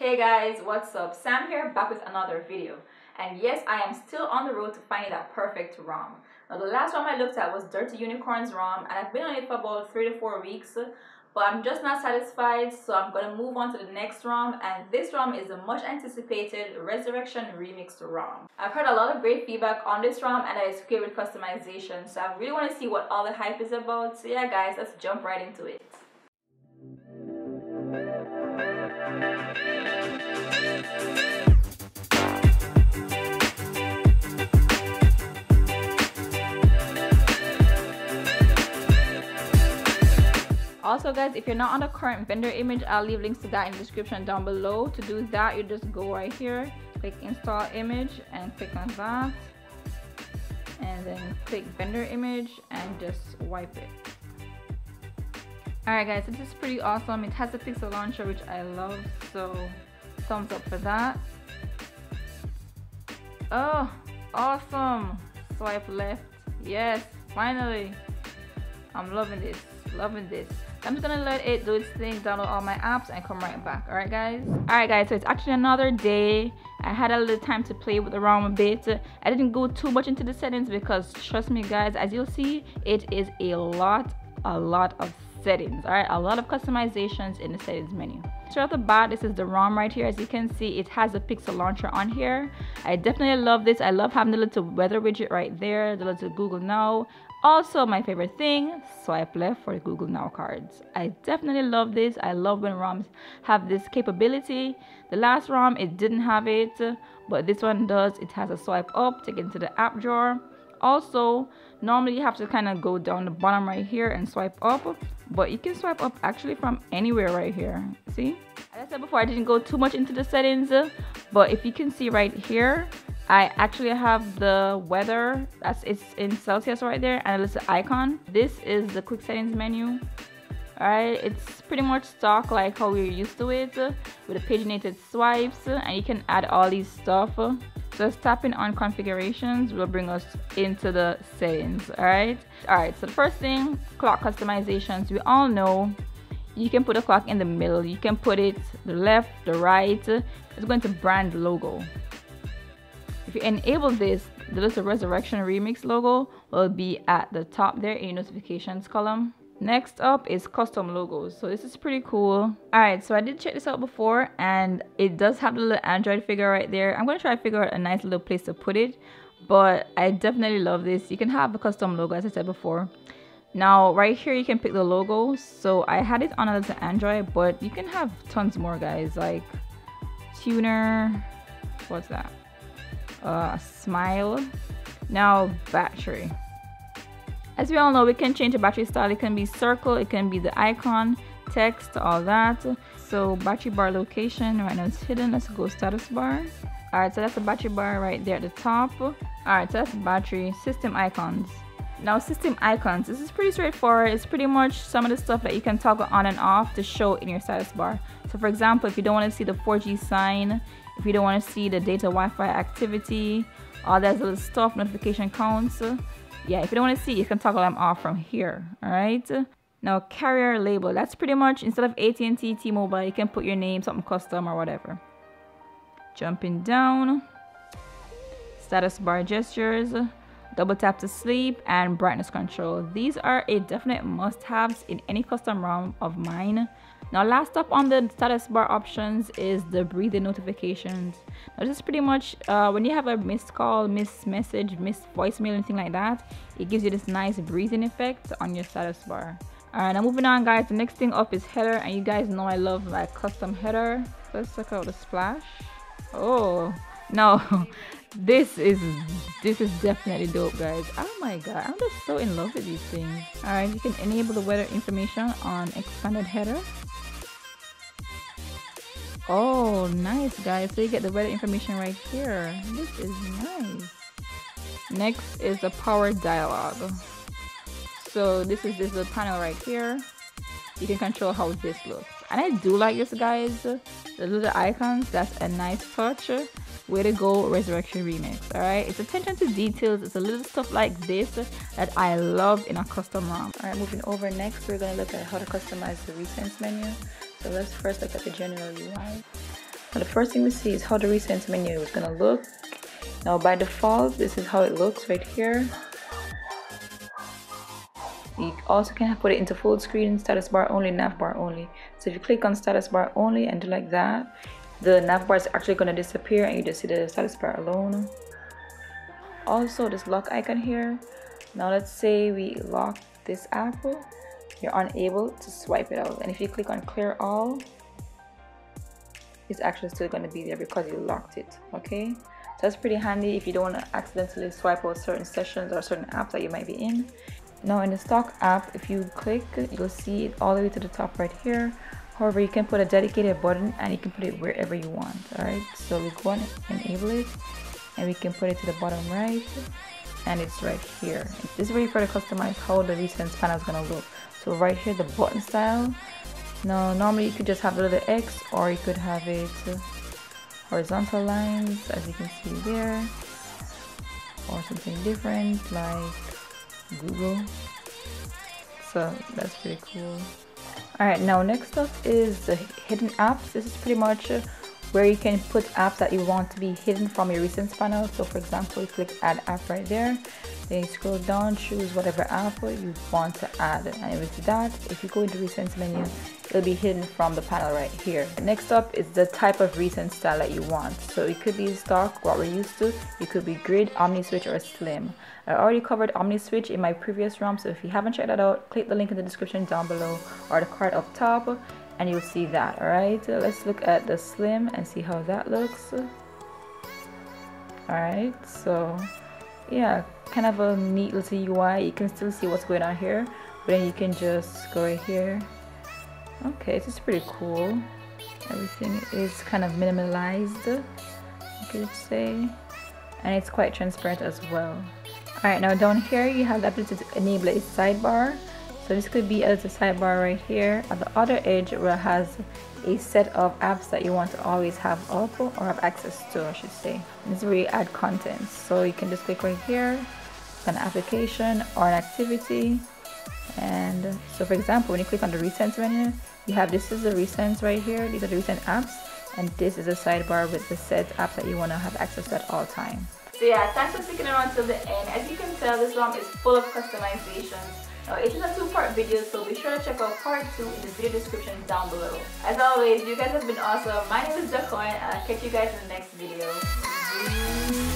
Hey guys, what's up? Sam here, back with another video. And yes, I am still on the road to finding that perfect ROM. Now the last ROM I looked at was Dirty Unicorns ROM, and I've been on it for about 3 to 4 weeks, but I'm just not satisfied, so I'm gonna move on to the next ROM, and this ROM is the much anticipated Resurrection Remix ROM. I've heard a lot of great feedback on this ROM and that it's great with customization, so I really want to see what all the hype is about. So yeah guys, let's jump right into it. Also guys, if you're not on the current vendor image, I'll leave links to that in the description down below. To do that, you just go right here, click install image and click on that, and then click vendor image and just wipe it. Alright guys, this is pretty awesome. It has a pixel launcher, which I love, so thumbs up for that. Oh, awesome. Swipe left. Yes, finally. I'm loving this, loving this. I'm just gonna let it do its thing, download all my apps and come right back. Alright guys, so it's actually another day. I had a little time to play with the ROM a bit. I didn't go too much into the settings because trust me guys, as you'll see, it is a lot of settings. Alright, a lot of customizations in the settings menu. Straight off the bat, this is the ROM right here. As you can see, it has a pixel launcher on here. I definitely love this. I love having the little weather widget right there, the little Google Now. Also, my favorite thing, swipe left for Google Now cards. I definitely love this. I love when ROMs have this capability. The last ROM, it didn't have it, but this one does. It has a swipe up to get into the app drawer. Also, normally you have to kind of go down the bottom right here and swipe up, but you can swipe up actually from anywhere right here. See? As I said before, I didn't go too much into the settings, but if you can see right here, I actually have the weather, it's in Celsius right there, and a little icon. This is the quick settings menu. Alright, it's pretty much stock like how we're used to it, with the paginated swipes, and you can add all these stuff. Just tapping on configurations will bring us into the settings. Alright, so the first thing, clock customizations. We all know you can put a clock in the middle, you can put it the left, the right. It's going to brand logo. If you enable this, the little Resurrection Remix logo will be at the top there in your notifications column. Next up is custom logos. So this is pretty cool. Alright, so I did check this out before and it does have the little Android figure right there. I'm going to try to figure out a nice little place to put it, but I definitely love this. You can have a custom logo as I said before. Now right here you can pick the logo. So I had it on a little Android, but you can have tons more guys, like tuner, what's that? Smile. Now battery, as we all know, we can change the battery style. It can be circle, it can be the icon, text, all that. So battery bar location, right now it's hidden. Let's go status bar. All right, so that's the battery bar right there at the top. All right, so that's battery. System icons. Now system icons, this is pretty straightforward. It's pretty much some of the stuff that you can toggle on and off to show in your status bar. So for example, if you don't want to see the 4G sign, if you don't want to see the data Wi-Fi activity, all that little stuff, notification counts. Yeah, if you don't want to see, you can toggle them off from here. All right. Now carrier label, that's pretty much instead of AT&T, T-Mobile, you can put your name, something custom or whatever. Jumping down. Status bar gestures. Double tap to sleep and brightness control. These are a definite must-haves in any custom ROM of mine. Now last up on the status bar options is the breathing notifications. Now this is pretty much when you have a missed call, missed message, missed voicemail, anything like that, it gives you this nice breathing effect on your status bar. Alright, now moving on guys, the next thing up is header, and you guys know I love like custom header. Let's check out the splash. Oh no, this is definitely dope guys. Oh my god, I'm just so in love with these things. All right, you can enable the weather information on expanded header. Oh nice guys, so you get the weather information right here. This is nice. Next is the power dialog. So this is this little panel right here. You can control how this looks, and I do like this guys, the little icons. That's a nice touch. Way to go, Resurrection Remix. All right, it's attention to details. It's a little stuff like this that I love in a custom ROM. All right, moving over, next we're going to look at how to customize the recents menu. So let's first look at the general UI. Now the first thing we see is how the recent menu is gonna look. Now by default, this is how it looks right here. You also can put it into full screen, status bar only, nav bar only. So if you click on status bar only and do like that, the nav bar is actually gonna disappear and you just see the status bar alone. Also this lock icon here. Now let's say we lock this apple, you're unable to swipe it out. And if you click on clear all, it's actually still going to be there because you locked it. Okay, so that's pretty handy if you don't want to accidentally swipe out certain sessions or certain apps that you might be in. Now in the stock app, if you click, you'll see it all the way to the top right here. However, you can put a dedicated button and you can put it wherever you want. All right, so we go and enable it, and we can put it to the bottom right, and it's right here. This is where you further customize how the recent panel is going to look. So right here, the button style. Now normally you could just have a little X, or you could have it horizontal lines as you can see there, or something different like Google. So that's pretty cool. Alright, now next up is the hidden apps. This is pretty much where you can put apps that you want to be hidden from your recent panel. So for example, you click add app right there, then you scroll down, choose whatever app you want to add, and with that, if you go into recent menu, it'll be hidden from the panel right here. Next up is the type of recent style that you want. So it could be stock, what we're used to, it could be grid, omni switch, or slim. I already covered omni switch in my previous ROM, so if you haven't checked that out, click the link in the description down below or the card up top and you'll see that. Alright, let's look at the slim and see how that looks. Alright, so yeah, kind of a neat little UI. You can still see what's going on here, but then you can just go right here. Okay, this is pretty cool. Everything is kind of minimalized, you could say, and it's quite transparent as well. Alright, now down here you have the ability to enable a sidebar. So this could be as a sidebar right here at the other edge, where it has a set of apps that you want to always have up, or have access to I should say. This is where you add content. So you can just click right here, an application or an activity. And so for example, when you click on the recent menu, you have this is the recent right here, these are the recent apps, and this is a sidebar with the set apps that you want to have access to at all times. So yeah, thanks for sticking around till the end. As you can tell, this ROM is full of customizations. Now, it is a two-part video, so be sure to check out part 2 in the video description down below. As always, you guys have been awesome. My name is DaKoin, and I'll catch you guys in the next video.